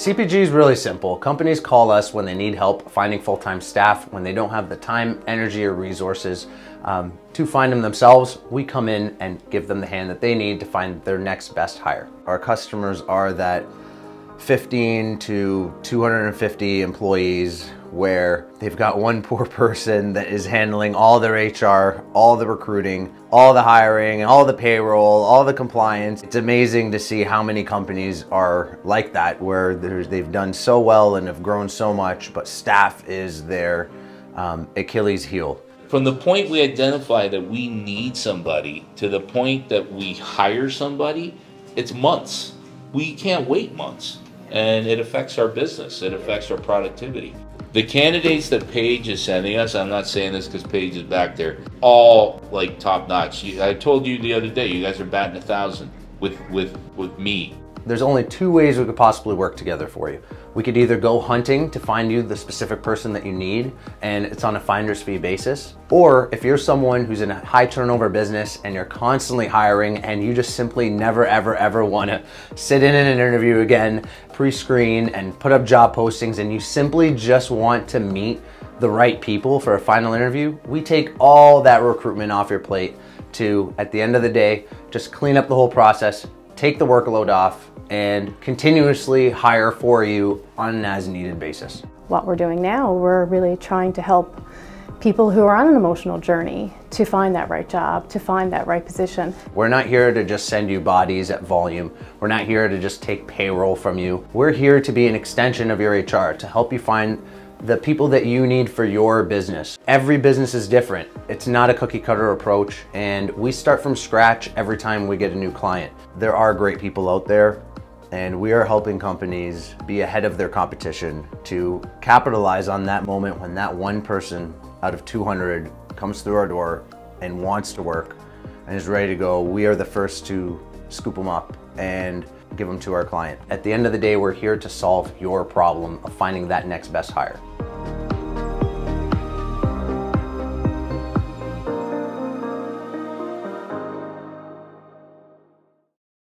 CPG is really simple. Companies call us when they need help finding full-time staff, when they don't have the time, energy, or resources to find them themselves. We come in and give them the hand that they need to find their next best hire. Our customers are that 15 to 250 employees where they've got one poor person that is handling all their HR, all the recruiting, all the hiring, all the payroll, all the compliance. It's amazing to see how many companies are like that, where they've done so well and have grown so much, but staff is their Achilles heel. From the point we identify that we need somebody to the point that we hire somebody, it's months. We can't wait months, and it affects our business, it affects our productivity. The candidates that Paige is sending us, I'm not saying this because Paige is back there, all like top notch. I told you the other day, you guys are batting 1,000 with me. There's only two ways we could possibly work together for you. We could either go hunting to find you the specific person that you need, and it's on a finder's fee basis. Or if you're someone who's in a high turnover business and you're constantly hiring and you just simply never, ever, ever wanna sit in an interview again, pre-screen and put up job postings, and you simply just want to meet the right people for a final interview, we take all that recruitment off your plate to, at the end of the day, just clean up the whole process, take the workload off, and continuously hire for you on an as needed basis. What we're doing now, we're really trying to help people who are on an emotional journey to find that right job, to find that right position. We're not here to just send you bodies at volume. We're not here to just take payroll from you. We're here to be an extension of your HR, to help you find the people that you need for your business. Every business is different. It's not a cookie cutter approach, and we start from scratch every time we get a new client. There are great people out there, and we are helping companies be ahead of their competition to capitalize on that moment when that one person out of 200 comes through our door and wants to work and is ready to go. We are the first to scoop them up and give them to our client. At the end of the day, we're here to solve your problem of finding that next best hire.